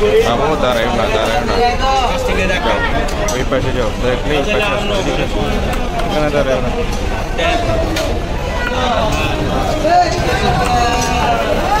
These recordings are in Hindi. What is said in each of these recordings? वो तारा है ना वही पैसे जाओ नहीं पैसा तारा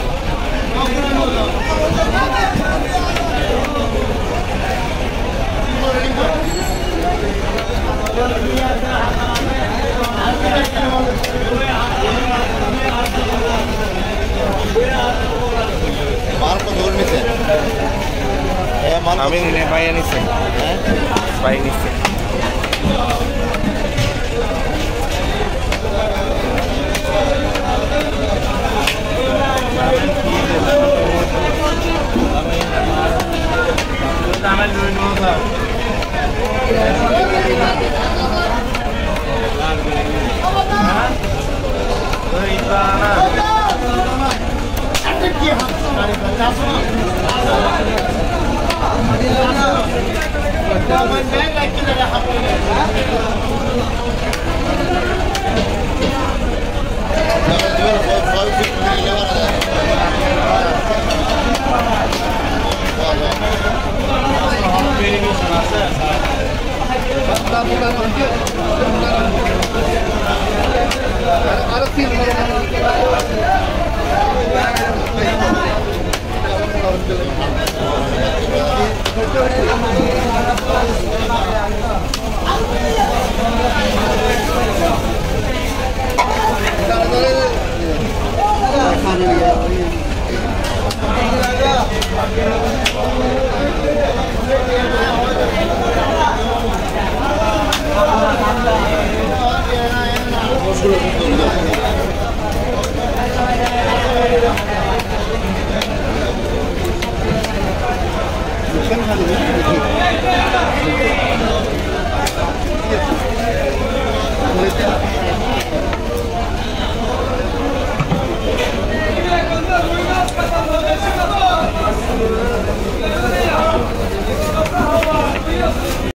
है ना